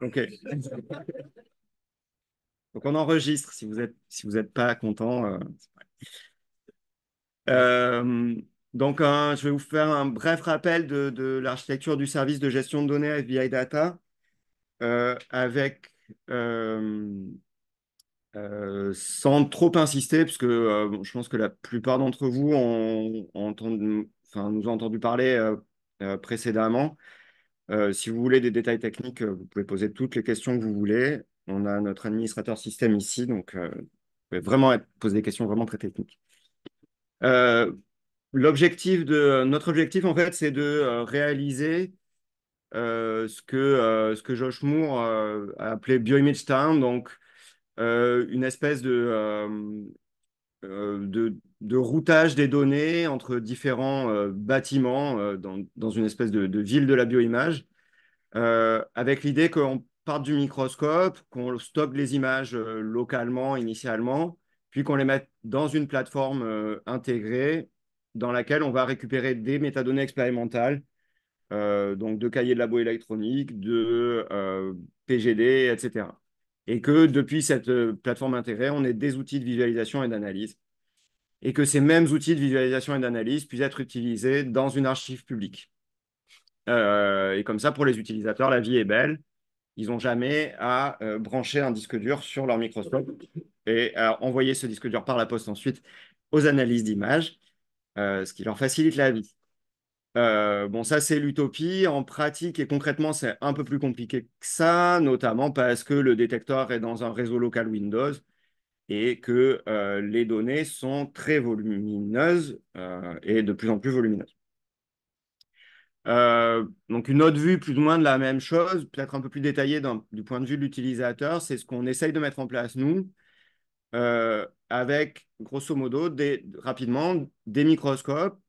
Ok. Donc on enregistre. Si vous êtes pas content. Donc je vais vous faire un bref rappel de l'architecture du service de gestion de données FBI Data avec sans trop insister, puisque bon, je pense que la plupart d'entre vous nous ont entendu parler précédemment. Si vous voulez des détails techniques, vous pouvez poser toutes les questions que vous voulez. On a notre administrateur système ici, donc vous pouvez vraiment poser des questions vraiment très techniques. Notre objectif, en fait, c'est de réaliser ce que Josh Moore a appelé BioImageTown, donc une espèce de routage des données entre différents bâtiments dans une espèce de ville de la bioimage, avec l'idée qu'on parte du microscope, qu'on stocke les images localement, initialement, puis qu'on les mette dans une plateforme intégrée dans laquelle on va récupérer des métadonnées expérimentales, donc de cahiers de labo électronique, de PGD, etc. Et que depuis cette plateforme intégrée, on ait des outils de visualisation et d'analyse, et que ces mêmes outils de visualisation et d'analyse puissent être utilisés dans une archive publique. Et comme ça, pour les utilisateurs, la vie est belle. Ils n'ont jamais à brancher un disque dur sur leur microscope et à envoyer ce disque dur par la poste ensuite aux analyses d'images, ce qui leur facilite la vie. Bon, ça, c'est l'utopie. En pratique et concrètement, c'est un peu plus compliqué que ça, notamment parce que le détecteur est dans un réseau local Windows et que les données sont très volumineuses et de plus en plus volumineuses. Donc, une autre vue plus ou moins de la même chose, peut-être un peu plus détaillée du point de vue de l'utilisateur, c'est ce qu'on essaye de mettre en place, nous, avec, grosso modo, rapidement, des microscopes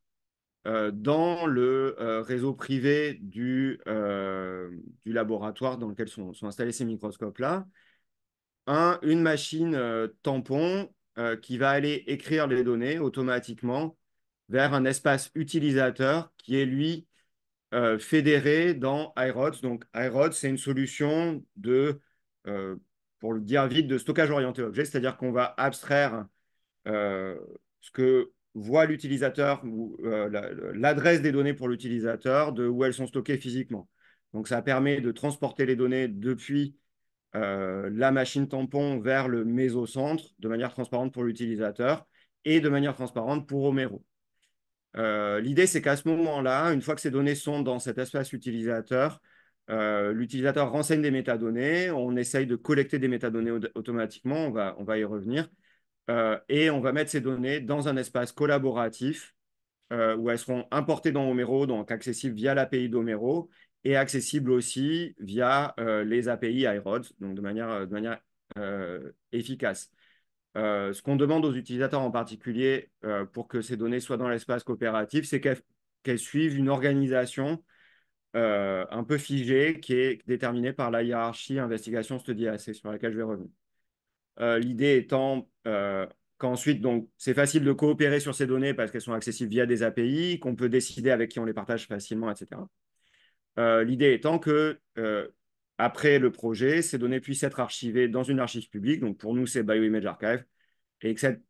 dans le réseau privé du laboratoire dans lequel sont installés ces microscopes-là, une machine tampon qui va aller écrire les données automatiquement vers un espace utilisateur qui est, lui, fédéré dans iRODS. Donc, iRODS, c'est une solution pour le dire vite, de stockage orienté objet, c'est-à-dire qu'on va abstraire ce que voit l'utilisateur, ou l'adresse des données pour l'utilisateur, de où elles sont stockées physiquement. Donc, ça permet de transporter les données depuis la machine tampon vers le mésocentre de manière transparente pour l'utilisateur et de manière transparente pour OMERO. L'idée, c'est qu'à ce moment-là, une fois que ces données sont dans cet espace utilisateur, l'utilisateur renseigne des métadonnées, on essaye de collecter des métadonnées automatiquement, on va y revenir, et on va mettre ces données dans un espace collaboratif où elles seront importées dans OMERO, donc accessibles via l'API d'OMERO, et accessible aussi via les API iRODS, donc de manière efficace. Ce qu'on demande aux utilisateurs en particulier pour que ces données soient dans l'espace coopératif, c'est qu'elles suivent une organisation un peu figée qui est déterminée par la hiérarchie investigation study assay sur laquelle je vais revenir. L'idée étant qu'ensuite, c'est facile de coopérer sur ces données parce qu'elles sont accessibles via des API, qu'on peut décider avec qui on les partage facilement, etc. L'idée étant que, après le projet, ces données puissent être archivées dans une archive publique, donc pour nous, c'est BioImage Archive, et que cet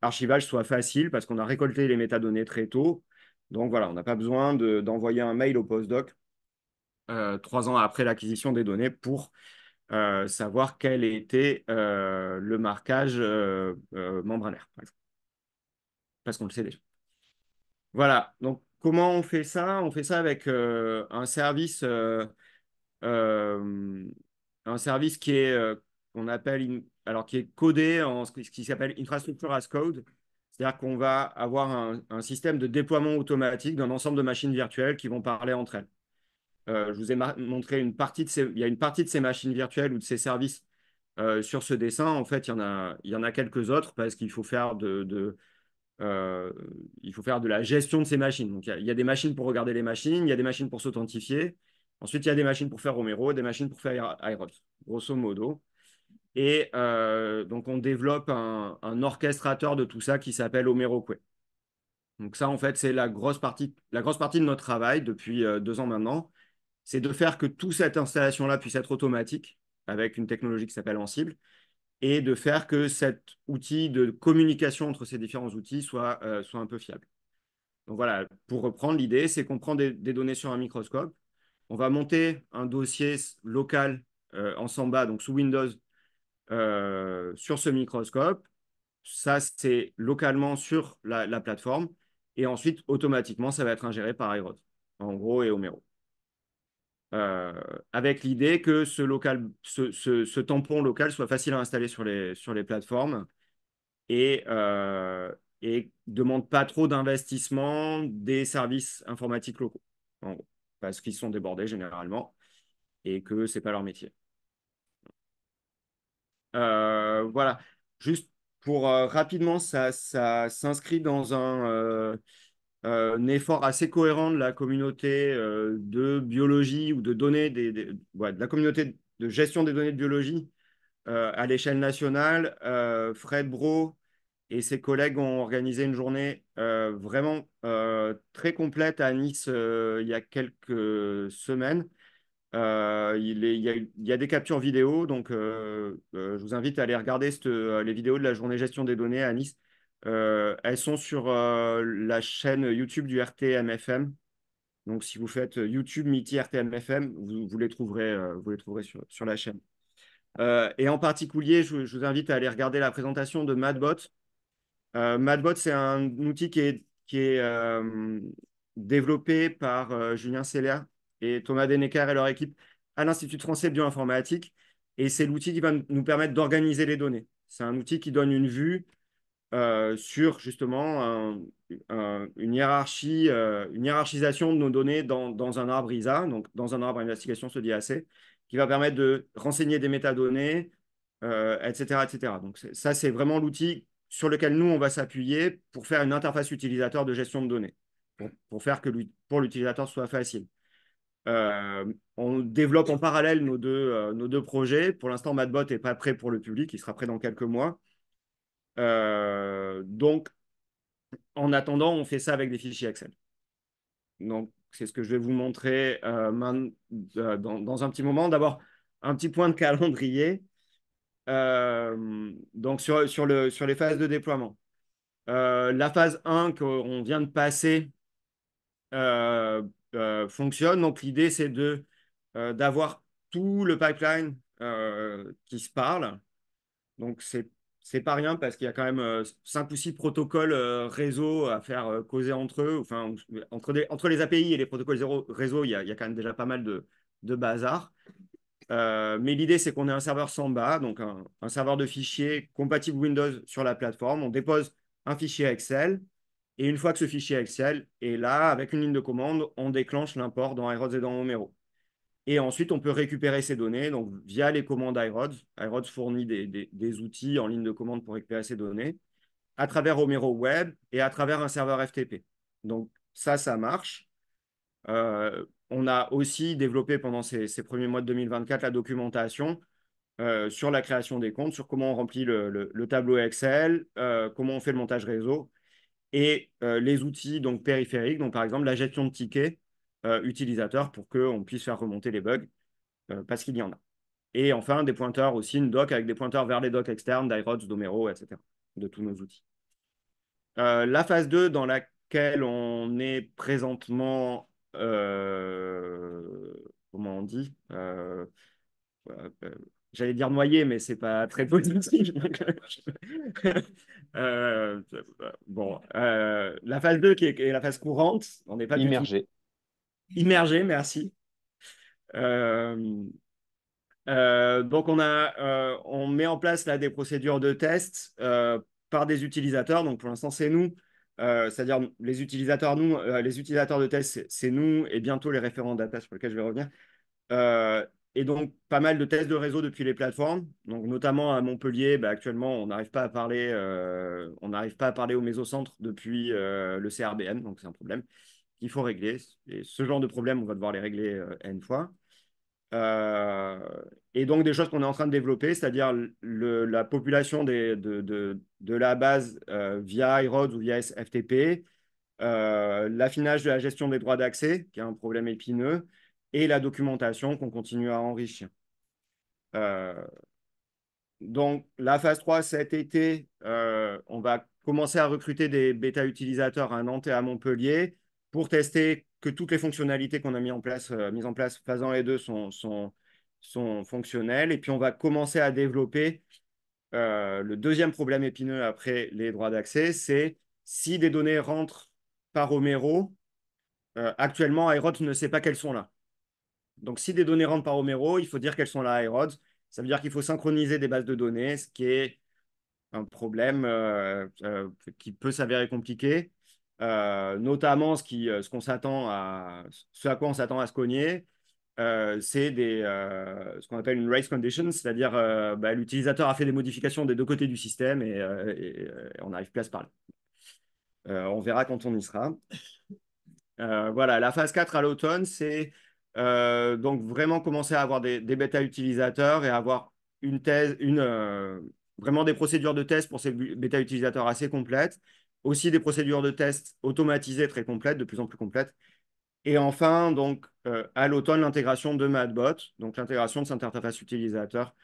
archivage soit facile parce qu'on a récolté les métadonnées très tôt. Donc voilà, on n'a pas besoin d'envoyer un mail au postdoc 3 ans après l'acquisition des données pour savoir quel était le marquage membranaire, par exemple, parce qu'on le sait déjà. Voilà, donc comment on fait ça? On fait ça avec un service qui est qui est codé en ce qui s'appelle infrastructure as code, c'est-à-dire qu'on va avoir un système de déploiement automatique d'un ensemble de machines virtuelles qui vont parler entre elles. Je vous ai montré une partie il y a une partie de ces machines virtuelles ou de ces services sur ce dessin. En fait, il y en a quelques autres parce qu'il faut faire de la gestion de ces machines. Donc, il y a des machines pour regarder les machines, il y a des machines pour s'authentifier. Ensuite, il y a des machines pour faire OMERO, des machines pour faire iRODS, grosso modo. Et donc, on développe un orchestrateur de tout ça qui s'appelle OMEROQue. Donc ça, en fait, c'est la grosse partie de notre travail depuis 2 ans maintenant. c'est de faire que toute cette installation-là puisse être automatique avec une technologie qui s'appelle Ansible et de faire que cet outil de communication entre ces différents outils soit un peu fiable. Donc voilà, pour reprendre, l'idée, c'est qu'on prend des données sur un microscope, on va monter un dossier local en Samba, donc sous Windows, sur ce microscope. Ça, c'est localement sur la plateforme. Et ensuite, automatiquement, ça va être ingéré par iRODS, en gros, et OMERO. Avec l'idée que ce tampon local soit facile à installer sur les plateformes et demande pas trop d'investissement des services informatiques locaux, en gros, parce qu'ils sont débordés généralement et que ce n'est pas leur métier. Voilà, juste pour rapidement, ça s'inscrit dans un effort assez cohérent de la communauté de biologie ou de données, de la communauté de gestion des données de biologie à l'échelle nationale. Fred Brault et ses collègues ont organisé une journée vraiment très complète à Nice il y a quelques semaines. Il y a des captures vidéo, donc je vous invite à aller regarder les vidéos de la journée gestion des données à Nice. Elles sont sur la chaîne YouTube du RTMFM. Donc, si vous faites YouTube MITI RTMFM, vous les trouverez sur la chaîne. Et en particulier, je vous invite à aller regarder la présentation de MadBot. MadBot, c'est un outil qui est développé par Julien Sellea et Thomas Denecker et leur équipe à l'Institut français de bioinformatique. Et c'est l'outil qui va nous permettre d'organiser les données. C'est un outil qui donne une vue sur justement une hiérarchisation de nos données dans un arbre ISA, donc dans un arbre à investigation, se dit AC, qui va permettre de renseigner des métadonnées, etc., etc. Donc ça, c'est vraiment l'outil sur lequel nous, on va s'appuyer pour faire une interface utilisateur de gestion de données, pour faire que pour l'utilisateur soit facile. On développe en parallèle nos deux projets. Pour l'instant, MadBot n'est pas prêt pour le public, il sera prêt dans quelques mois. Donc, en attendant, on fait ça avec des fichiers Excel. Donc, c'est ce que je vais vous montrer dans un petit moment. D'abord, un petit point de calendrier donc sur les phases de déploiement. La phase 1 qu'on vient de passer fonctionne. Donc, l'idée, c'est d'avoir tout le pipeline qui se parle. Donc, c'est pas rien parce qu'il y a quand même 5 ou 6 protocoles réseau à faire causer entre eux. Enfin, entre les API et les protocoles réseau, il y a quand même déjà pas mal de bazar. Mais l'idée, c'est qu'on ait un serveur Samba, donc un serveur de fichiers compatible Windows sur la plateforme. On dépose un fichier Excel. Et une fois que ce fichier Excel est là, avec une ligne de commande, on déclenche l'import dans iRODS et dans OMERO. Et ensuite, on peut récupérer ces données donc, via les commandes iRODS. iRODS fournit des outils en ligne de commande pour récupérer ces données à travers OMERO Web et à travers un serveur FTP. Donc, ça marche. On a aussi développé pendant ces premiers mois de 2024 la documentation sur la création des comptes, sur comment on remplit le tableau Excel, comment on fait le montage réseau et les outils donc, périphériques, donc, par exemple la gestion de tickets utilisateurs pour qu'on puisse faire remonter les bugs parce qu'il y en a. Et enfin, des pointeurs aussi, une doc avec des pointeurs vers les docs externes, d'iRODS, d'OMERO, etc., de tous nos outils. La phase 2 dans laquelle on est présentement, comment on dit j'allais dire noyé, mais ce n'est pas très positif. La phase 2 qui est la phase courante, on n'est pas immergé. Immergé, merci. Donc, on met en place là, des procédures de test par des utilisateurs. Donc, pour l'instant, c'est nous. C'est-à-dire, les utilisateurs de test, c'est nous et bientôt les référents data sur lesquels je vais revenir. Et donc, pas mal de tests de réseau depuis les plateformes. Donc, notamment à Montpellier, bah, actuellement, on n'arrive pas à parler, au mésocentre depuis le CRBM. Donc, c'est un problème qu'il faut régler. Et ce genre de problème, on va devoir les régler N fois. Et donc, des choses qu'on est en train de développer, c'est-à-dire la population de la base via iRODS ou via FTP, l'affinage de la gestion des droits d'accès, qui est un problème épineux, et la documentation qu'on continue à enrichir. Donc, la phase 3, cet été, on va commencer à recruter des bêta-utilisateurs à Nantes et à Montpellier pour tester que toutes les fonctionnalités qu'on a mises en place phase 1 et 2 sont fonctionnelles. Et puis, on va commencer à développer le deuxième problème épineux après les droits d'accès, c'est si des données rentrent par OMERO, actuellement, iRODS ne sait pas qu'elles sont là. Donc, si des données rentrent par OMERO, il faut dire qu'elles sont là à iRODS. Ça veut dire qu'il faut synchroniser des bases de données, ce qui est un problème qui peut s'avérer compliqué, notamment ce à quoi on s'attend à se cogner, c'est ce qu'on appelle une race condition, c'est-à-dire l'utilisateur a fait des modifications des deux côtés du système et on n'arrive plus à se parler. On verra quand on y sera. Voilà, la phase 4 à l'automne, c'est donc vraiment commencer à avoir des bêta utilisateurs et avoir une thèse, vraiment des procédures de test pour ces bêta utilisateurs assez complètes, aussi des procédures de test automatisées très complètes, de plus en plus complètes. Et enfin, donc, à l'automne, l'intégration de MadBot, donc l'intégration de cette interface utilisateur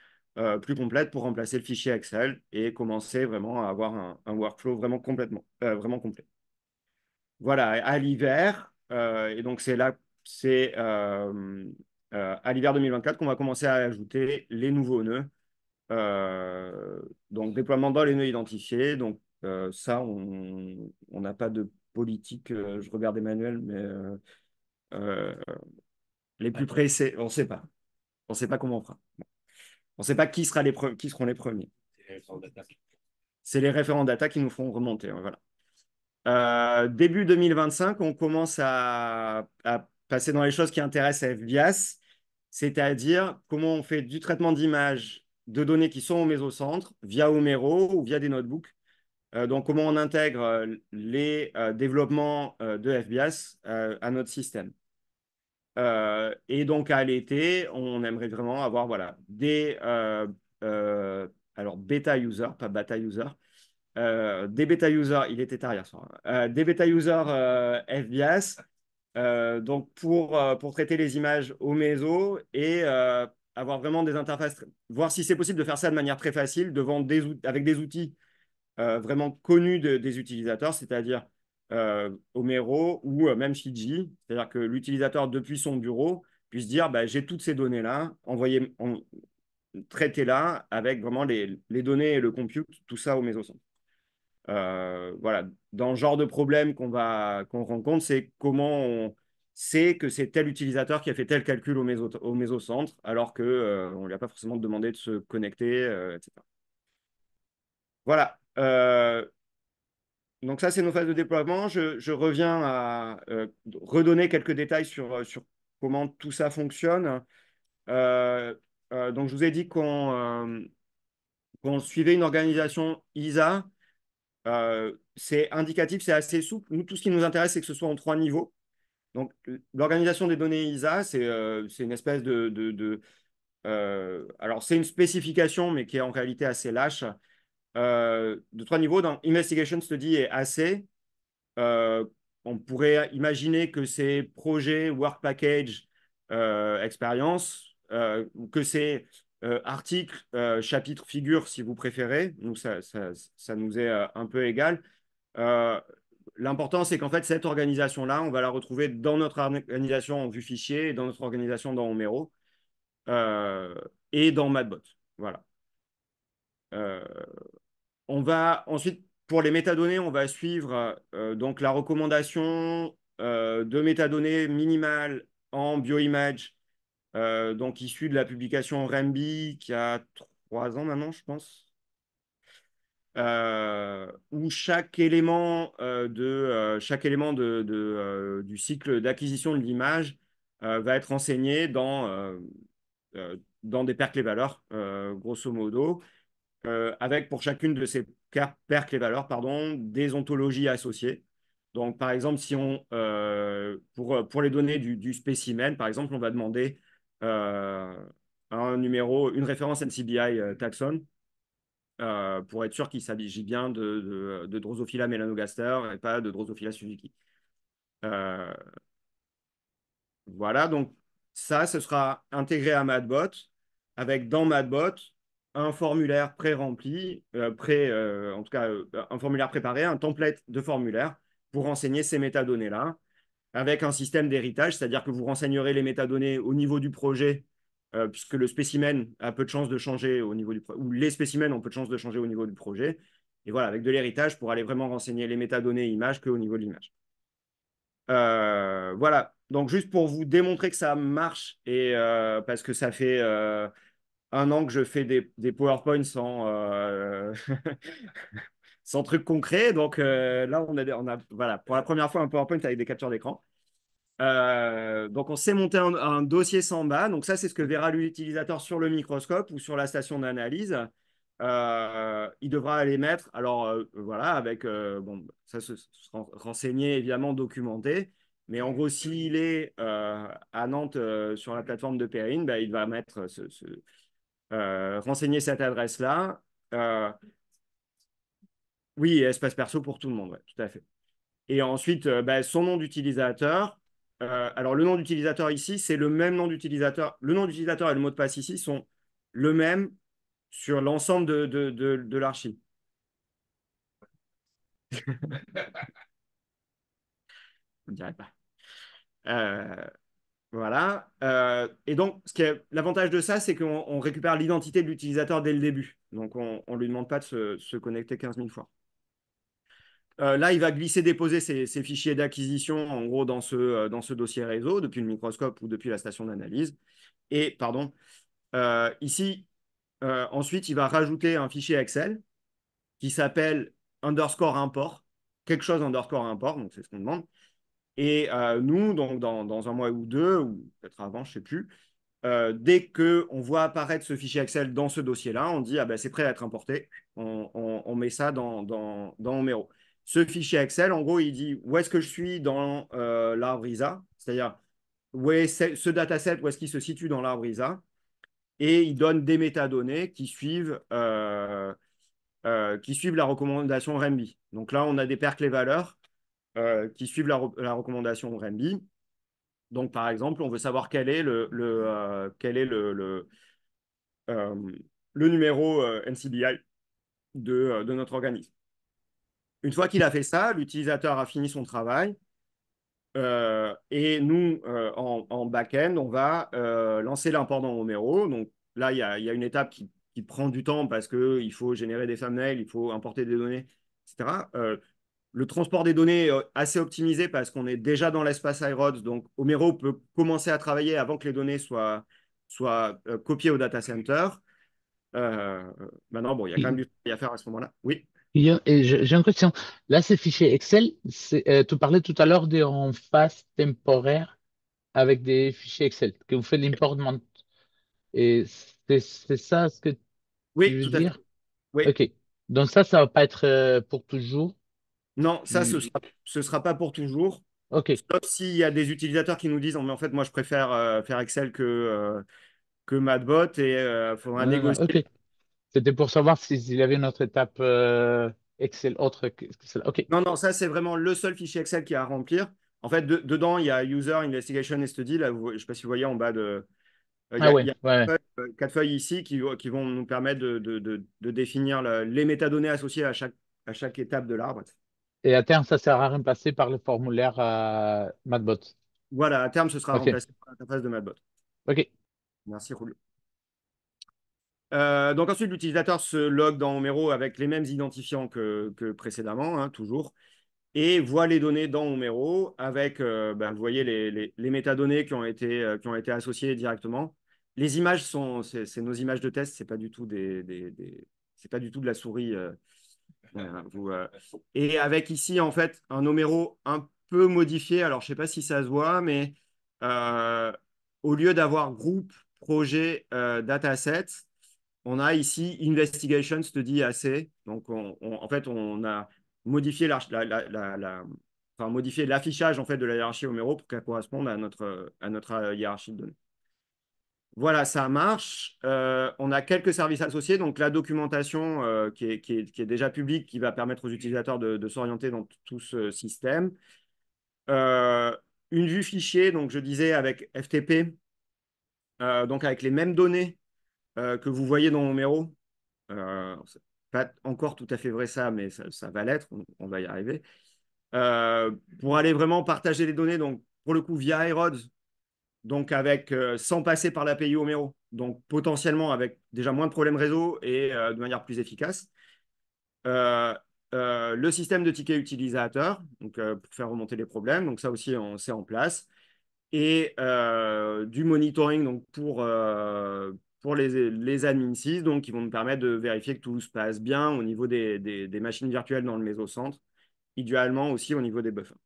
plus complète pour remplacer le fichier Excel et commencer vraiment à avoir un workflow vraiment complet. Voilà, à l'hiver, et donc c'est à l'hiver 2024 qu'on va commencer à ajouter les nouveaux nœuds, donc déploiement dans les nœuds identifiés. Donc ça, on n'a pas de politique, je regarde Emmanuel, mais les plus pressés, on ne sait pas. On ne sait pas comment on fera. On ne sait pas qui seront les premiers. C'est les référents data qui nous feront remonter, hein, voilà. Début 2025, on commence à passer dans les choses qui intéressent FBIAS, c'est-à-dire comment on fait du traitement d'images de données qui sont au mésocentre via OMERO ou via des notebooks. Donc, comment on intègre les développements de FBIAS à notre système. Et donc, à l'été, on aimerait vraiment avoir voilà, des bêta users, il était tard hier soir, des bêta users FBIAS, donc pour traiter les images au méso et avoir vraiment des interfaces, voir si c'est possible de faire ça de manière très facile avec des outils vraiment connus des utilisateurs, c'est-à-dire OMERO ou même Fiji, c'est-à-dire que l'utilisateur depuis son bureau puisse dire bah, j'ai toutes ces données-là, traitez-la avec vraiment les données et le compute, tout ça au mésocentre. Voilà, dans le genre de problème qu'on rencontre, c'est comment on sait que c'est tel utilisateur qui a fait tel calcul au mésocentre, alors qu'on ne lui a pas forcément demandé de se connecter, etc. Voilà. Donc ça, c'est nos phases de déploiement. Je reviens à redonner quelques détails sur comment tout ça fonctionne. Donc je vous ai dit qu'on suivait une organisation ISA. C'est indicatif, c'est assez souple. Nous, tout ce qui nous intéresse, c'est que ce soit en 3 niveaux. Donc, l'organisation des données ISA, c'est une espèce alors, c'est une spécification, mais qui est en réalité assez lâche, de 3 niveaux. Dans Investigation Study et AC, on pourrait imaginer que c'est projet, work package, expérience, que c'est... article, chapitre, figure, si vous préférez. Nous, ça nous est un peu égal. L'important, c'est qu'en fait, cette organisation-là, on va la retrouver dans notre organisation en vue fichier, et dans notre organisation dans OMERO et dans MadBot. Voilà. On va ensuite, pour les métadonnées, on va suivre donc la recommandation de métadonnées minimales en BioImage, donc issu de la publication REMBI qui a 3 ans maintenant, je pense, où chaque élément du cycle d'acquisition de l'image va être enseigné dans des percles et valeurs, grosso modo, avec pour chacune de ces percles et valeurs, pardon, des ontologies associées. Donc, par exemple, si pour les données du spécimen, par exemple, on va demander une référence NCBI taxon pour être sûr qu'il s'agit bien de Drosophila melanogaster et pas de Drosophila suzukii. Voilà, donc Ça, ce sera intégré à MadBot avec dans MadBot un formulaire pré-rempli, un formulaire préparé, un template de formulaire pour renseigner ces métadonnées-là avec un système d'héritage, c'est-à-dire que vous renseignerez les métadonnées au niveau du projet puisque le spécimen a peu de chances de changer au niveau du projet, ou les spécimens ont peu de chances de changer au niveau du projet. Et voilà, avec de l'héritage pour aller vraiment renseigner les métadonnées images qu'au niveau de l'image. Voilà, donc juste pour vous démontrer que ça marche, et parce que ça fait un an que je fais des PowerPoints sans, sans truc concret. Donc là, on a voilà, pour la première fois un PowerPoint avec des captures d'écran. Donc on s'est monté un dossier Samba. Donc ça, c'est ce que verra l'utilisateur sur le microscope ou sur la station d'analyse. Il devra aller mettre, alors voilà, avec, bon, ça se renseigner, évidemment, documenté, mais en gros, s'il est à Nantes sur la plateforme de Perrine, bah, il va mettre, renseigner cette adresse-là. Oui, espace perso pour tout le monde, ouais, tout à fait. Et ensuite, bah, son nom d'utilisateur. Alors, le nom d'utilisateur ici, c'est le même nom d'utilisateur. Le nom d'utilisateur et le mot de passe ici sont le même sur l'ensemble de l'archi. Je ne dirais pas. Voilà. Et donc, l'avantage de ça, c'est qu'on récupère l'identité de l'utilisateur dès le début. Donc, on ne lui demande pas de se connecter 15 000 fois. Là, il va glisser, déposer ses fichiers d'acquisition, en gros, dans ce dossier réseau, depuis le microscope ou depuis la station d'analyse. Et, pardon, ici... ensuite, il va rajouter un fichier Excel qui s'appelle underscore import, quelque chose underscore import, donc c'est ce qu'on demande. Et nous, donc, dans un mois ou deux, ou peut-être avant, je ne sais plus, dès qu'on voit apparaître ce fichier Excel dans ce dossier-là, on dit ah ben, c'est prêt à être importé, on met ça dans Omero. Ce fichier Excel, en gros, il dit où est-ce que je suis dans l'arbre ISA, c'est-à-dire où est ce dataset, où est-ce qu'il se situe dans l'arbre ISA. Et il donne des métadonnées qui suivent la recommandation REMBI. Donc là, on a des percles et valeurs qui suivent la recommandation REMBI. Donc, par exemple, on veut savoir quel est le numéro NCBI de notre organisme. Une fois qu'il a fait ça, l'utilisateur a fini son travail. Et nous, en back-end, on va lancer l'import dans Omero. Donc là, il y a une étape qui prend du temps parce qu'il faut générer des thumbnails, il faut importer des données, etc. Le transport des données est assez optimisé parce qu'on est déjà dans l'espace iRODS. Donc Omero peut commencer à travailler avant que les données soient copiées au data center. Maintenant, bon, il y a quand même du travail à faire à ce moment-là. Oui. J'ai une question. Là, ces fichiers Excel, tu parlais tout à l'heure d'une phase temporaire avec des fichiers Excel, que vous faites l'import. Et c'est ça ce que tu veux dire? Oui, tout à fait. OK. Donc ça ne va pas être pour toujours? Non, ça, ce sera pas pour toujours. OK. Sauf s'il y a des utilisateurs qui nous disent oh, mais en fait, moi, je préfère faire Excel que MadBot, et il faudra négocier. OK. C'était pour savoir s'il y avait une autre étape Excel autre que celle-là. Okay. Non, non, ça, c'est vraiment le seul fichier Excel qu'il y a à remplir. En fait, dedans, il y a User, Investigation et Study. Là, je ne sais pas si vous voyez en bas de… Il y a quatre feuilles ici qui vont nous permettre de définir les métadonnées associées à chaque étape de l'arbre. Et à terme, ça sera remplacé par le formulaire MadBot. Voilà, à terme, ce sera remplacé par l'interface de MadBot. OK. Merci, Roulou. Donc ensuite, l'utilisateur se log dans Omero avec les mêmes identifiants que précédemment, hein, toujours, et voit les données dans Omero avec, vous voyez, les métadonnées qui ont été associées directement. Les images c'est nos images de test, ce n'est pas du tout c'est pas du tout de la souris. Et avec ici, en fait, un Omero un peu modifié. Alors, je ne sais pas si ça se voit, mais au lieu d'avoir groupe, projet, dataset, on a ici Investigation Study AC. Donc, en fait, on a modifié l'affichage en fait, de la hiérarchie Omero pour qu'elle corresponde à notre hiérarchie de données. Voilà, ça marche. On a quelques services associés. Donc, la documentation qui est déjà publique, qui va permettre aux utilisateurs de s'orienter dans tout ce système. Une vue fichier, donc je disais, avec FTP. donc avec les mêmes données que vous voyez dans Omero. Ce n'est pas encore tout à fait vrai ça, mais ça va l'être, on va y arriver. Pour aller vraiment partager les données, donc pour le coup via iRODS, donc avec, sans passer par l'API Omero, donc potentiellement avec déjà moins de problèmes réseau et de manière plus efficace. Le système de tickets utilisateurs, donc, pour faire remonter les problèmes, donc ça aussi c'est en place. Et du monitoring donc, pour les admin sys, donc qui vont nous permettre de vérifier que tout se passe bien au niveau des machines virtuelles dans le mésocentre, idéalement aussi au niveau des buffers.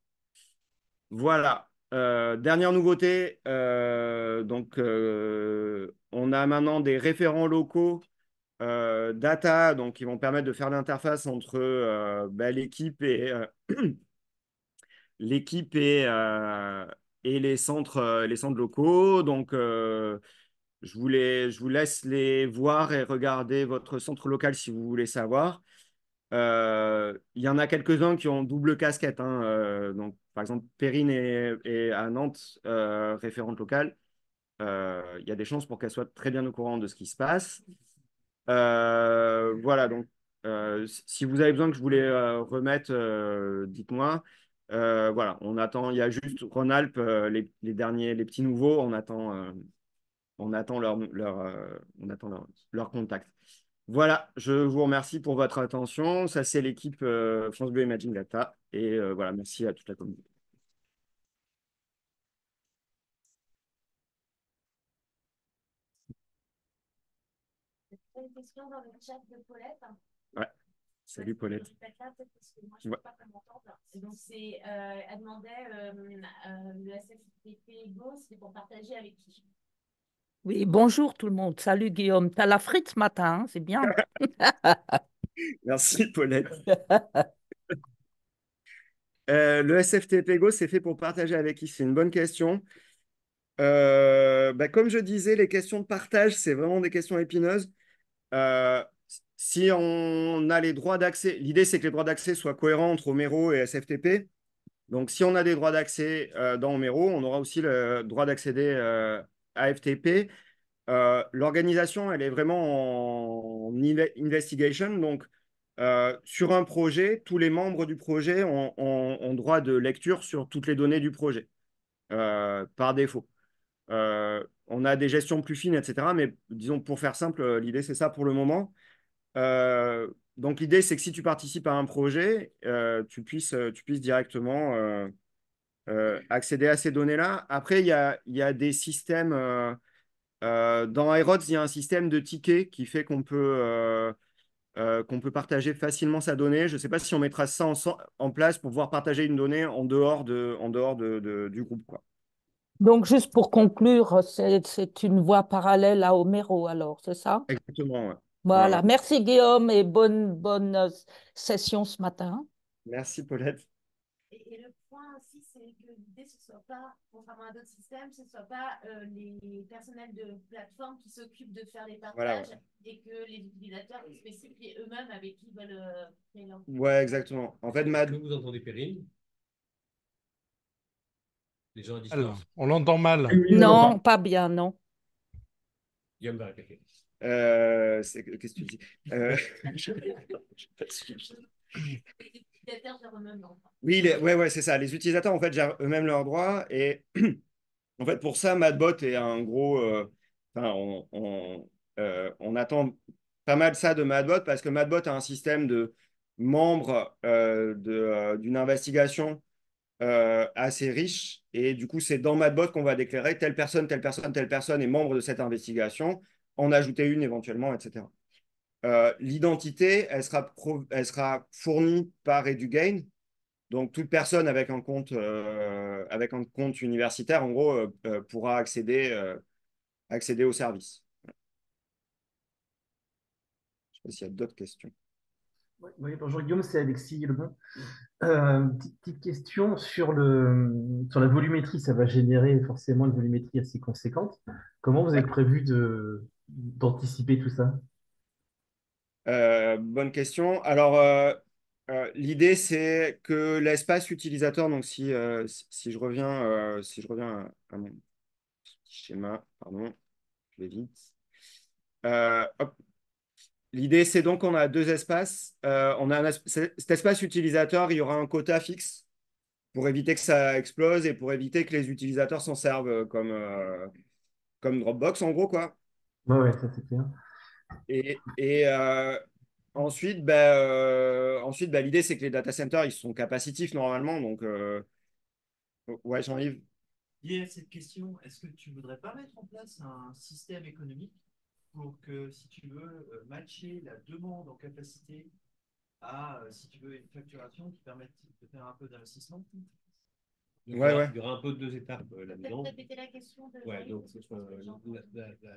Voilà. Dernière nouveauté, donc, on a maintenant des référents locaux data, donc qui vont permettre de faire l'interface entre l'équipe et, les centres locaux. Donc, je vous laisse les voir et regarder votre centre local si vous voulez savoir. Il y en a quelques-uns qui ont double casquette, hein, donc, par exemple, Perrine est à Nantes, référente locale. Il y a des chances pour qu'elle soit très bien au courant de ce qui se passe. Voilà, donc, si vous avez besoin que je vous les remette, dites-moi. Voilà, on attend, il y a juste Rhône-Alpes, les petits nouveaux, on attend leur contact. Voilà, je vous remercie pour votre attention. Ça, c'est l'équipe France-BioImaging Data. Et voilà, merci à toute la communauté. Il y a une question dans le chat de Paulette. Ouais. Salut Paulette. Ouais. C'est, elle demandait le SFTP Go, c'est pour partager avec qui? Oui, bonjour tout le monde. Salut Guillaume. Tu as la frite ce matin, hein, c'est bien. Merci Paulette. Le SFTP Go, c'est fait pour partager avec qui? C'est une bonne question. Comme je disais, les questions de partage, c'est vraiment des questions épineuses. Si on a les droits d'accès, l'idée, c'est que les droits d'accès soient cohérents entre Omero et SFTP. Donc, si on a des droits d'accès dans Omero, on aura aussi le droit d'accéder AFTP. L'organisation, elle est vraiment en investigation. Donc, sur un projet, tous les membres du projet ont droit de lecture sur toutes les données du projet, par défaut. On a des gestions plus fines, etc. Mais disons, pour faire simple, l'idée, c'est ça pour le moment. Donc, l'idée, c'est que si tu participes à un projet, tu puisses directement... accéder à ces données-là. Après, il y a des systèmes. Dans iRODS, il y a un système de tickets qui fait qu'on peut partager facilement sa donnée. Je ne sais pas si on mettra ça en place pour pouvoir partager une donnée en dehors du groupe, quoi. Donc, juste pour conclure, c'est une voie parallèle à Omero, alors, c'est ça? Exactement, ouais. Voilà. Ouais. Merci, Guillaume, et bonne session ce matin. Merci, Paulette. Et le point aussi, c'est que l'idée, ce ne soit pas, contrairement à d'autres systèmes, ce ne soit pas les personnels de plateforme qui s'occupent de faire les partages, voilà, ouais, et que les utilisateurs spécifient eux-mêmes avec qui ils veulent créer leur... Ouais, exactement. En fait, Mad... Est-ce que vous entendez Perrine? Les gens disent... Alors, on l'entend mal. Non, pas bien, non. Guillaume va répéter. Qu'est-ce que tu dis? Je ne sais pas si... Oui, ouais, c'est ça. Les utilisateurs, en fait, gèrent eux-mêmes leurs droits. Et en fait, pour ça, MadBot est un gros... on attend pas mal ça de MadBot parce que MadBot a un système de membres d'une investigation assez riche. Et du coup, c'est dans MadBot qu'on va déclarer telle personne, telle personne, telle personne est membre de cette investigation, en ajouter une éventuellement, etc. L'identité, elle sera fournie par EduGain. Donc, toute personne avec un compte universitaire, en gros, pourra accéder au service. Je ne sais pas s'il y a d'autres questions. Oui, bonjour Guillaume, c'est Alexis Lebon. Petite question sur la volumétrie. Ça va générer forcément une volumétrie assez conséquente. Comment vous avez prévu d'anticiper tout ça? Bonne question. Alors, l'idée, c'est que l'espace utilisateur, donc si je reviens à mon schéma, pardon, Je vais vite. L'idée, c'est donc qu'on a deux espaces. Cet espace utilisateur, il y aura un quota fixe pour éviter que ça explose et pour éviter que les utilisateurs s'en servent comme, comme Dropbox, en gros, quoi. Oui, ça c'est clair. Ensuite, l'idée, c'est que les data centers, ils sont capacitifs normalement. Donc, ouais, Jean-Yves. Lié à cette question, est-ce que tu ne voudrais pas mettre en place un système économique pour que, si tu veux, matcher la demande en capacité à, si tu veux, une facturation qui permette de faire un peu d'investissement? Ouais. Il y aura un peu de deux étapes là-dedans.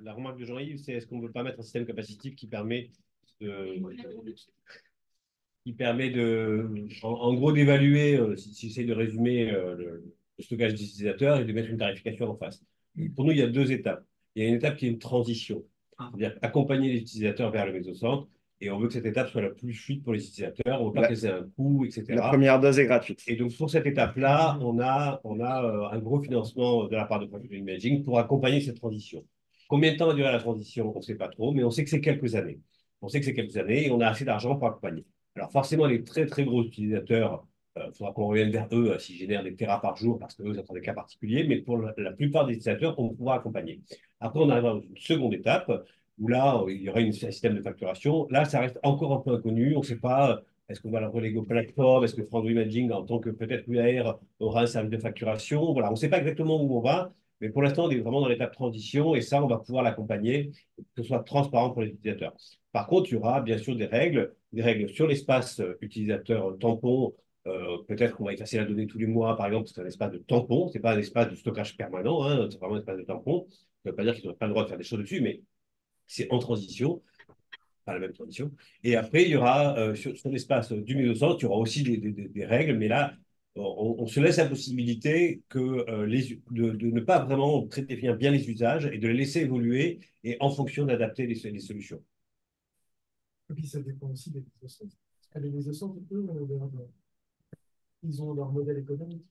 La remarque de Jean-Yves, c'est est-ce qu'on ne veut pas mettre un système capacitif qui permet en gros d'évaluer, si j'essaie de résumer le stockage des utilisateurs et de mettre une tarification en face. Pour nous, il y a deux étapes. Il y a une étape qui est une transition, c'est-à-dire accompagner les utilisateurs vers le mésocentre, et on veut que cette étape soit la plus fluide pour les utilisateurs, on veut pas que c'est un coût, etc. La première dose est gratuite. Et donc, pour cette étape-là, on a un gros financement de la part de BioImaging pour accompagner cette transition. Combien de temps va durer la transition? On ne sait pas trop, mais on sait que c'est quelques années. On sait que c'est quelques années et on a assez d'argent pour accompagner. Alors forcément, les très, très gros utilisateurs, il faudra qu'on revienne vers eux s'ils génèrent des terras par jour parce qu'eux, ils attendent des cas particuliers, mais pour la plupart des utilisateurs, on pourra accompagner. Après, on arrivera dans une seconde étape où là, il y aura un système de facturation. Là, ça reste encore un peu inconnu. On ne sait pas, est-ce qu'on va la reléguer aux plateformes? Est-ce que France-BioImaging, en tant que peut-être UAR, aura un service de facturation? Voilà, on ne sait pas exactement où on va. Mais pour l'instant, on est vraiment dans l'étape transition et ça, on va pouvoir l'accompagner, que ce soit transparent pour les utilisateurs. Par contre, il y aura bien sûr des règles sur l'espace utilisateur tampon. Peut-être qu'on va effacer la donnée tous les mois, par exemple, c'est un espace de tampon, ce n'est pas un espace de stockage permanent, hein, c'est vraiment un espace de tampon. Ça ne veut pas dire qu'ils n'ont pas le droit de faire des choses dessus, mais c'est en transition, pas la même transition. Et après, il y aura sur l'espace du mésocentre, il y aura aussi des règles, mais là, on se laisse la possibilité que, de ne pas vraiment prédéfinir bien les usages et de les laisser évoluer et en fonction d'adapter les solutions. Et puis ça dépend aussi des mésocentres. Les mésocentres, eux, ils ont leur modèle économique.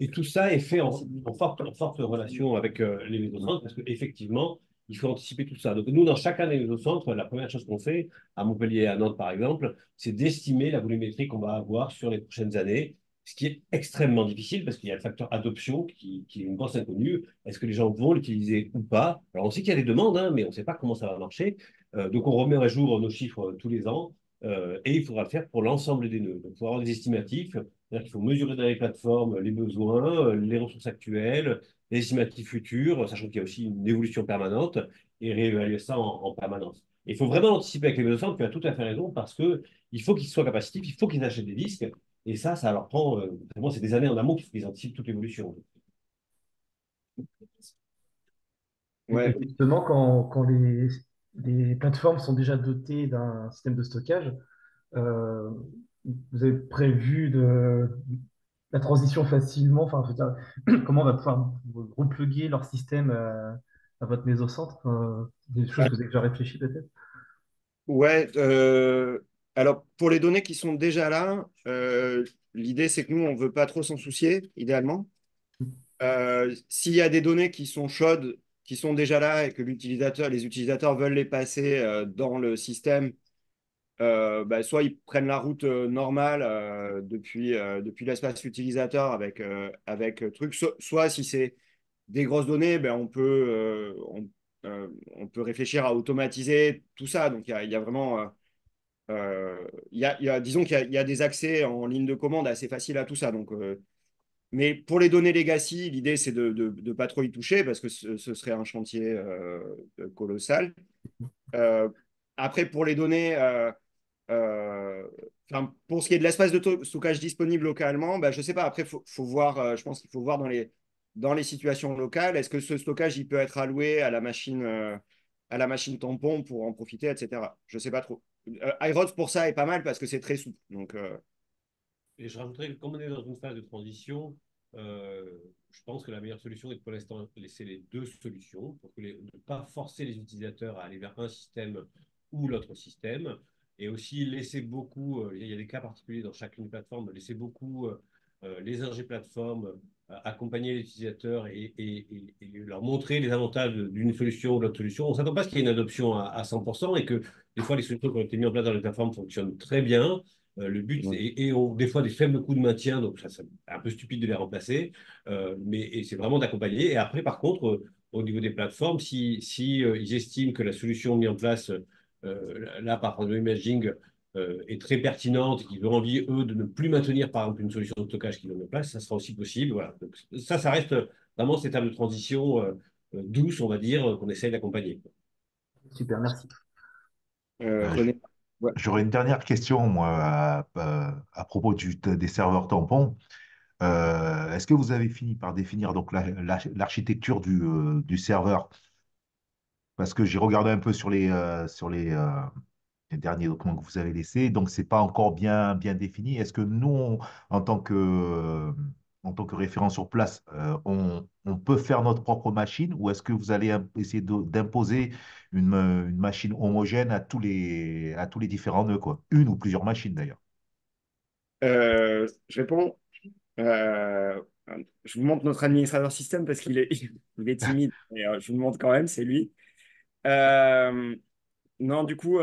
Et tout ça est fait en forte relation avec les mésocentres parce qu'effectivement, il faut anticiper tout ça. Donc nous, dans chacun des mésocentres, la première chose qu'on fait, à Montpellier et à Nantes par exemple, c'est d'estimer la volumétrie qu'on va avoir sur les prochaines années. Ce qui est extrêmement difficile parce qu'il y a le facteur adoption qui est une grosse inconnue. Est-ce que les gens vont l'utiliser ou pas? Alors, on sait qu'il y a des demandes, mais on ne sait pas comment ça va marcher. Donc, on remet à jour nos chiffres tous les ans et il faudra le faire pour l'ensemble des nœuds. Donc, il faut avoir des estimatifs. C'est-à-dire qu'il faut mesurer dans les plateformes les besoins, les ressources actuelles, les estimatifs futurs, sachant qu'il y a aussi une évolution permanente et réévaluer ça en permanence. Et il faut vraiment anticiper avec les mésocentres. Tu as tout à fait raison parce qu'il faut qu'ils soient capacitifs, il faut qu'ils achètent des disques. Et ça leur prend, vraiment, c'est des années en amont qu'il faut qu'ils anticipent toute l'évolution. Ouais. Justement, quand les plateformes sont déjà dotées d'un système de stockage, vous avez prévu la transition facilement, comment on va pouvoir repluguer leur système à votre mésocentre, des choses que vous avez déjà réfléchi peut-être? Ouais. Alors, pour les données qui sont déjà là, l'idée, c'est que nous, on ne veut pas trop s'en soucier, idéalement. S'il y a des données qui sont chaudes, qui sont déjà là et que les utilisateurs veulent les passer dans le système, soit ils prennent la route normale depuis l'espace utilisateur avec truc, soit si c'est des grosses données, on peut réfléchir à automatiser tout ça. Donc, il y a vraiment... disons qu'il y a des accès en ligne de commande assez faciles à tout ça. Donc, mais pour les données legacy, l'idée, c'est de pas trop y toucher parce que ce serait un chantier colossal. Après, pour les données, pour ce qui est de l'espace de stockage disponible localement, je ne sais pas. Après, faut voir, je pense qu'il faut voir dans les situations locales, est-ce que ce stockage il peut être alloué à la machine tampon pour en profiter, etc. Je ne sais pas trop. iRODS pour ça est pas mal parce que c'est très souple. Donc, Et je rajouterais que comme on est dans une phase de transition, je pense que la meilleure solution est de pour l'instant laisser les deux solutions pour ne pas forcer les utilisateurs à aller vers un système ou l'autre système et aussi laisser beaucoup, il y a des cas particuliers dans chacune plateforme, laisser beaucoup les ingé plateformes accompagner les utilisateurs et leur montrer les avantages d'une solution ou de l'autre solution. On ne s'attend pas à ce qu'il y ait une adoption à 100% et que des fois, les solutions qui ont été mises en place dans les plateformes fonctionnent très bien. Le but, et ont des fois des faibles coûts de maintien, donc ça, c'est un peu stupide de les remplacer, mais c'est vraiment d'accompagner. Et après, par contre, au niveau des plateformes, si ils estiment que la solution mise en place, là, par BioImaging, est très pertinente et qu'ils ont envie, eux, de ne plus maintenir, par exemple, une solution de stockage qu'ils ont mis en place, ça sera aussi possible. Voilà. Donc, ça reste vraiment cette étape de transition douce, on va dire, qu'on essaye d'accompagner. Super, merci. René. Ouais. J'aurais une dernière question, moi, à propos des serveurs tampons. Est-ce que vous avez fini par définir donc l'architecture du serveur? Parce que j'ai regardé un peu sur les derniers documents que vous avez laissés, donc ce n'est pas encore bien défini. Est-ce que nous, en tant que référent sur place, on peut faire notre propre machine, ou est-ce que vous allez essayer d'imposer une machine homogène à tous les différents nœuds, quoi? Une ou plusieurs machines, d'ailleurs. Je réponds. Je vous montre notre administrateur système parce qu'il est, il est timide. Mais je vous le montre quand même, c'est lui. Non, du coup,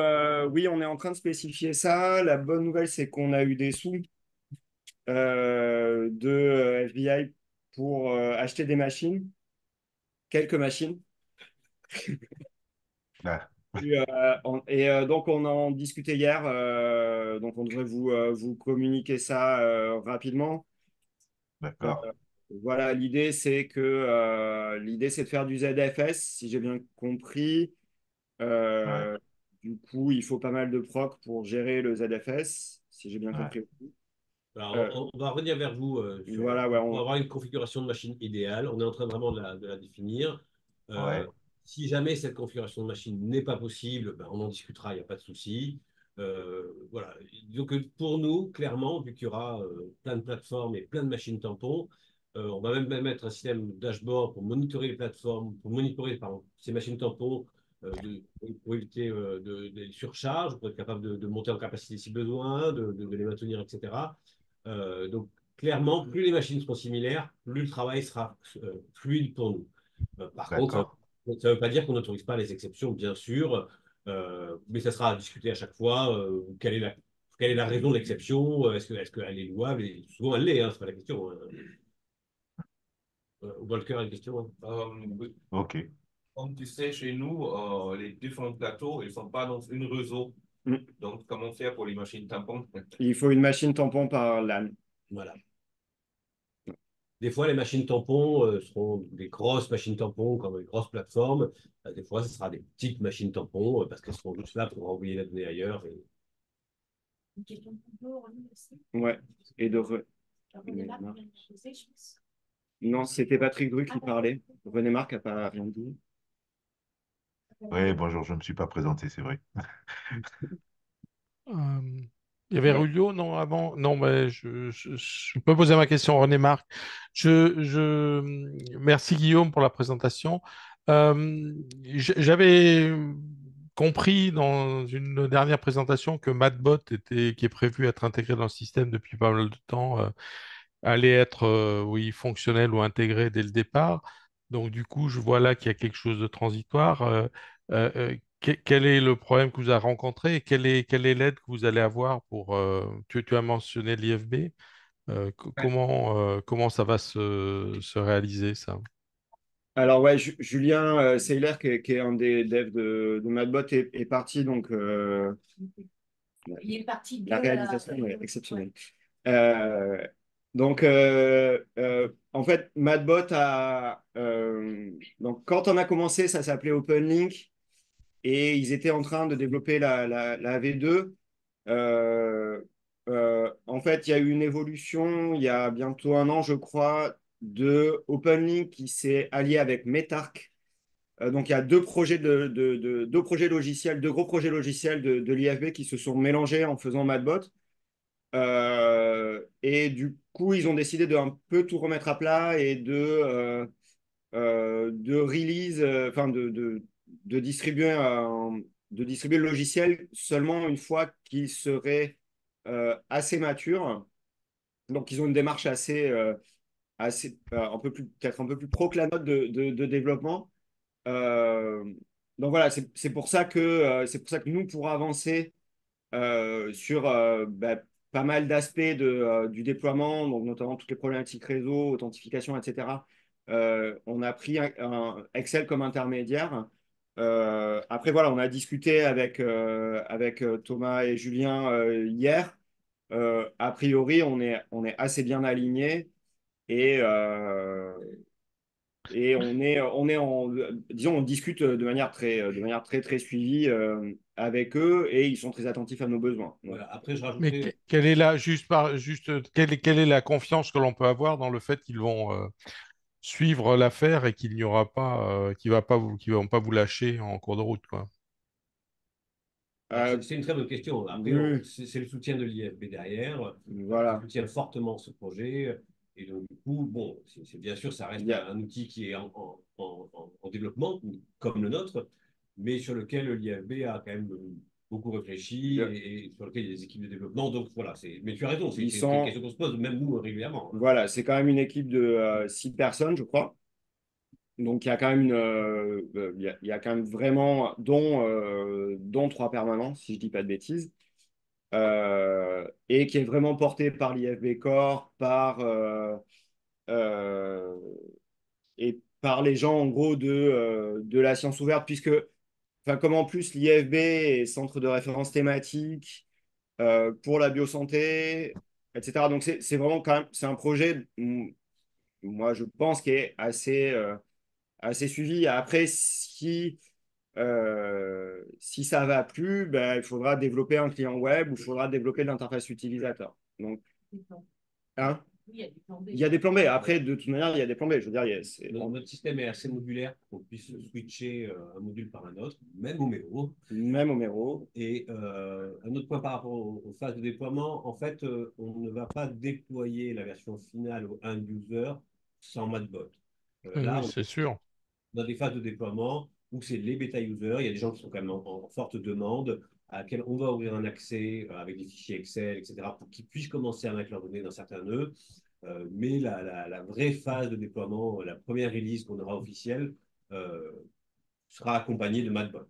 oui, on est en train de spécifier ça. La bonne nouvelle, c'est qu'on a eu des sous de FBI pour acheter des machines, quelques machines. Ah. Donc on en discutait hier, donc on devrait vous communiquer ça rapidement. D'accord. Voilà, l'idée c'est que de faire du ZFS, si j'ai bien compris. Ouais. Du coup, il faut pas mal de proc pour gérer le ZFS, si j'ai bien compris. Alors, on va revenir vers vous. Voilà, ouais, on va avoir une configuration de machine idéale. On est en train vraiment de la définir. Ouais. Si jamais cette configuration de machine n'est pas possible, ben on en discutera, il n'y a pas de souci. Voilà. Donc, pour nous, clairement, vu qu'il y aura plein de plateformes et plein de machines tampons, on va même mettre un système dashboard pour monitorer les plateformes, pour monitorer ces machines tampons, pour éviter des surcharges, pour être capable de monter en capacité si besoin, de les maintenir, etc. Donc, clairement, plus les machines seront similaires, plus le travail sera fluide pour nous. Par contre, ça ne veut pas dire qu'on n'autorise pas les exceptions, bien sûr, mais ça sera à discuter à chaque fois. Quelle est la raison de l'exception? Est-ce qu'elle est louable? Et souvent, elle l'est, hein, ce n'est pas la question. Volker a une question, hein. Oui. OK. Comme tu sais, chez nous, les différents plateaux, ils ne sont pas dans une réseau. Mm. Donc, comment faire pour les machines tampons? Il faut une machine tampon par LAN. Voilà. Des fois, les machines tampons seront des grosses machines tampons, comme des grosses plateformes. Des fois, ce sera des petites machines tampons parce qu'elles seront juste là pour envoyer la donnée ailleurs. Et... une question de bonjour, aussi. Ouais, et de... Non, c'était Patrick Dru qui parlait. René Marc n'a pas rien dit. Oui, bonjour, je ne me suis pas présenté, c'est vrai. Il y avait Rulio, non, avant. Non, mais je peux poser ma question, René Marc. Merci Guillaume pour la présentation. J'avais compris dans une dernière présentation que MadBot, qui est prévu être intégré dans le système depuis pas mal de temps, allait être fonctionnel ou intégré dès le départ. Donc, du coup, je vois là qu'il y a quelque chose de transitoire. Quel est le problème que vous avez rencontré et quelle est l'aide que vous allez avoir pour… tu as mentionné l'IFB. Comment ça va se réaliser, ça? Alors, ouais, Julien Sellea, qui est un des devs de MadBot, est parti. Donc, il est parti de la réalisation est exceptionnelle. Ouais. Donc, en fait, MadBot a… donc, quand on a commencé, ça s'appelait OpenLink et ils étaient en train de développer la V2. En fait, il y a eu une évolution, il y a bientôt un an, je crois, de OpenLink qui s'est allié avec Metarc. Donc, il y a deux gros projets logiciels de l'IFB qui se sont mélangés en faisant MadBot. Et du coup, ils ont décidé de un peu tout remettre à plat et de distribuer le logiciel seulement une fois qu'il serait assez mature. Donc, ils ont une démarche assez peut-être un peu plus pro que la note de développement. Donc voilà, c'est pour ça que nous pourrons avancer sur pas mal d'aspects du déploiement, donc notamment toutes les problématiques réseau, authentification, etc. On a pris un Excel comme intermédiaire. Après, voilà, on a discuté avec, Thomas et Julien hier. A priori, on est assez bien alignés et on est en, disons, on discute de manière très suivie avec eux, et ils sont très attentifs à nos besoins. Voilà. Après, je rajouterai... Mais quelle est la, quelle est la confiance que l'on peut avoir dans le fait qu'ils vont suivre l'affaire et qu'il n'y aura pas, qu'ils vont pas vous lâcher en cours de route, quoi? C'est une très bonne question. C'est le soutien de l'IFB derrière. Voilà. On soutient fortement ce projet. Et donc, du coup, bon, bien sûr, ça reste un outil qui est en développement, comme le nôtre, mais sur lequel l'IFB a quand même beaucoup réfléchi, et sur lequel il y a des équipes de développement. Donc, voilà, mais tu as raison, c'est une question qu'on se pose, même nous, régulièrement. Voilà, c'est quand même une équipe de 6 personnes, je crois. Donc, il y a quand même, il y a quand même vraiment, dont 3 permanents, si je ne dis pas de bêtises. Et qui est vraiment porté par l'IFB Corps, et par les gens en gros de la science ouverte, puisque, enfin, comme en plus l'IFB est centre de référence thématique pour la biosanté, etc. Donc c'est vraiment quand même, c'est un projet, moi je pense, qui est assez suivi. Après, si ça ne va plus, il faudra développer un client web, ou il faudra développer l'interface utilisateur. Donc, hein? Il y a des plans B. Il y a des plans B. Après, de toute manière, il y a des plans B. Je veux dire, notre système est assez modulaire pour qu'on puisse switcher un module par un autre, même OMERO. Même OMERO. Et un autre point par rapport aux phases de déploiement, en fait, on ne va pas déployer la version finale au end user sans MadBot. Oui, c'est sûr. Dans des phases de déploiement, où c'est les bêta users, il y a des gens qui sont quand même en forte demande, à laquelle on va ouvrir un accès avec des fichiers Excel, etc., pour qu'ils puissent commencer à mettre leurs données dans certains nœuds. Mais la vraie phase de déploiement, la première release qu'on aura officielle, sera accompagnée de MadBot.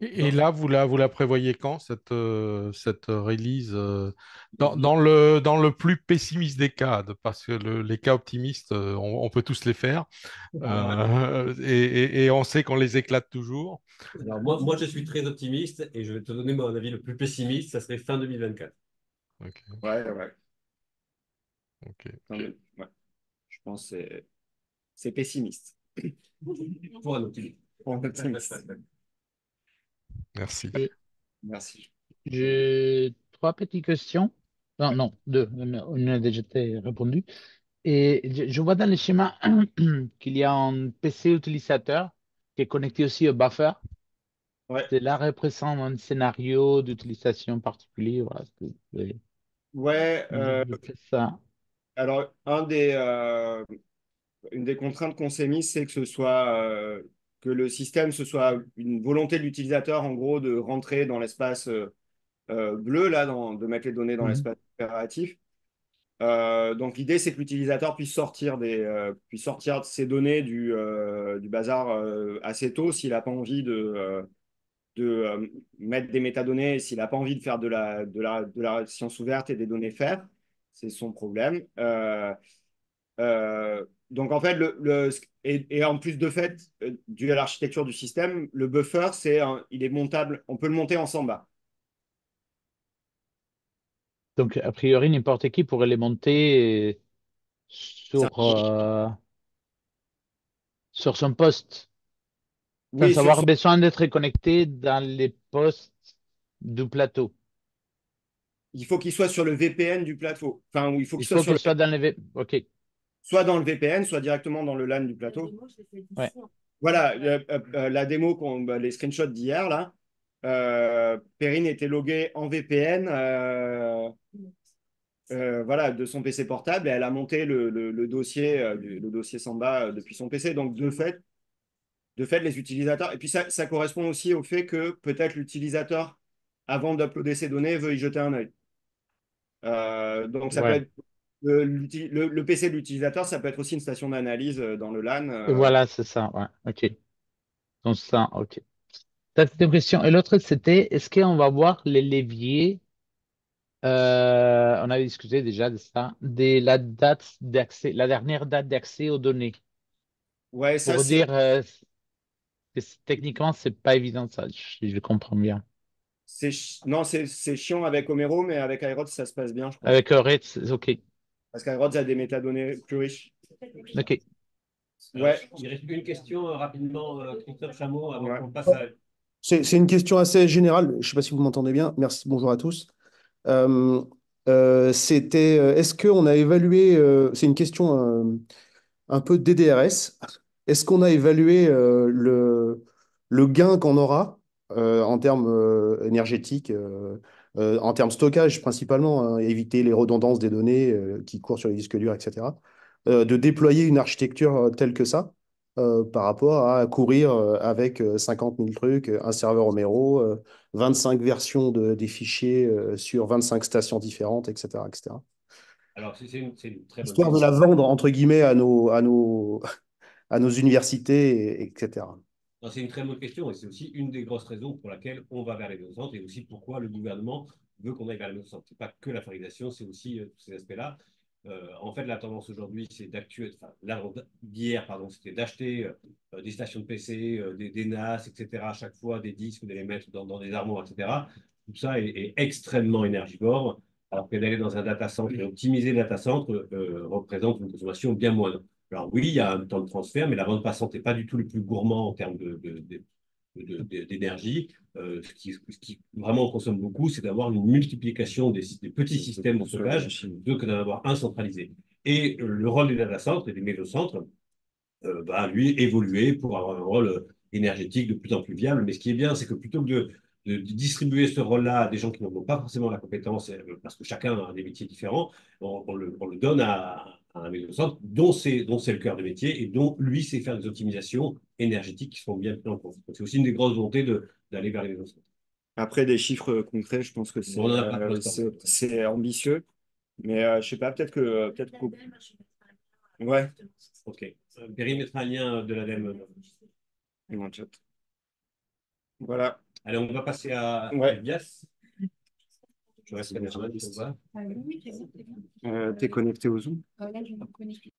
Et là, vous la prévoyez quand, cette release, dans le plus pessimiste des cas, parce que les cas optimistes, on peut tous les faire, et on sait qu'on les éclate toujours. Alors moi, je suis très optimiste, et je vais te donner mon avis le plus pessimiste, ça serait fin 2024. Okay. Ouais. Okay. Ouais. Je pense que c'est pessimiste. Pour un optimiste. Merci. Merci. J'ai 3 petites questions. Non, 2. Une a déjà été répondue. Et je vois dans le schéma qu'il y a un PC utilisateur qui est connecté aussi au buffer. Ouais. Cela représente un scénario d'utilisation particulier. Voilà. Ouais. C'est ça. Alors, une des contraintes qu'on s'est mise, c'est que ce soit... que le système, ce soit une volonté de l'utilisateur, en gros, de rentrer dans l'espace bleu, là, de mettre les données dans l'espace opératif. Donc, l'idée, c'est que l'utilisateur puisse sortir de ses données du bazar assez tôt, s'il n'a pas envie de mettre des métadonnées, s'il n'a pas envie de faire de la science ouverte et des données FAIR. C'est son problème. Donc, en fait, et en plus de fait, dû à l'architecture du système, le buffer, il est montable, on peut le monter en Samba. Donc, a priori, n'importe qui pourrait les monter sur son poste, sans avoir besoin d'être connecté dans les postes du plateau. Il faut qu'il soit sur le VPN du plateau. Enfin, il faut qu'il soit, dans les VPN. OK. Soit dans le VPN, soit directement dans le LAN du plateau. Ouais. Voilà, la démo, les screenshots d'hier, là, Perrine était loguée en VPN voilà, de son PC portable, et elle a monté le dossier Samba depuis son PC. Donc, de fait, les utilisateurs... Et puis, ça correspond aussi au fait que peut-être l'utilisateur, avant d'uploader ses données, veut y jeter un œil. Donc, ça peut être... Le PC de l'utilisateur, ça peut être aussi une station d'analyse dans le LAN. Voilà, c'est ça. Ouais. OK. Donc ça, OK. Ça, c'était une question. Et l'autre, c'était, est-ce qu'on va voir les leviers, on avait discuté déjà de ça, de la date d'accès, la dernière date d'accès aux données. Ouais, ça, pour dire, techniquement, c'est pas évident, ça, je comprends bien. Non, c'est chiant avec Omero, mais avec iRODS, ça se passe bien, je pense. Avec iRODS, c'est OK. Parce qu'iRODS a des métadonnées plus riches. OK. Ouais. Il reste une question rapidement, Christophe Chameau, avant qu'on passe à... C'est une question assez générale. Je ne sais pas si vous m'entendez bien. Merci, bonjour à tous. C'était, est-ce qu'on a évalué, c'est une question un peu DDRS, est-ce qu'on a évalué le gain qu'on aura en termes énergétiques, en termes stockage principalement, hein, éviter les redondances des données qui courent sur les disques durs, etc., de déployer une architecture telle que ça par rapport à courir avec 50 000 trucs, un serveur Omero, 25 versions des fichiers sur 25 stations différentes, etc. etc. Alors, c'est une très bonne histoire de la vendre, entre guillemets, à nos universités, etc. C'est une très bonne question et c'est aussi une des grosses raisons pour laquelle on va vers les données et aussi pourquoi le gouvernement veut qu'on aille vers les données. Ce n'est pas que la fabrication, c'est aussi tous ces aspects-là. En fait, la tendance aujourd'hui, c'est c'était d'acheter des stations de PC, des NAS, etc. à chaque fois, des disques, de les mettre dans des armoires, etc. Tout ça est extrêmement énergivore, alors que d'aller dans un data center et optimiser le data center représente une consommation bien moindre. Alors oui, il y a un temps de transfert, mais la bande passante n'est pas du tout le plus gourmand en termes d'énergie. Ce qui vraiment consomme beaucoup, c'est d'avoir une multiplication des petits systèmes de stockage plutôt que d'en avoir un centralisé. Et le rôle des data centers et des mésocentres va lui évoluer pour avoir un rôle énergétique de plus en plus viable. Mais ce qui est bien, c'est que plutôt que de distribuer ce rôle-là à des gens qui n'en ont pas forcément la compétence, parce que chacun a des métiers différents, on le donne à un mésocentre dont c'est le cœur de métier et dont lui sait faire des optimisations énergétiques qui sont bien prises en compte. C'est aussi une des grosses volontés d'aller vers les mésocentres. Après, des chiffres concrets, je pense que c'est ambitieux, mais je ne sais pas, peut-être que... Ouais. OK. Perrine mettra un lien de l'ADEME. Voilà. Alors, on va passer à Elias. Tu es connecté au Zoom? Là, je vais me connecter.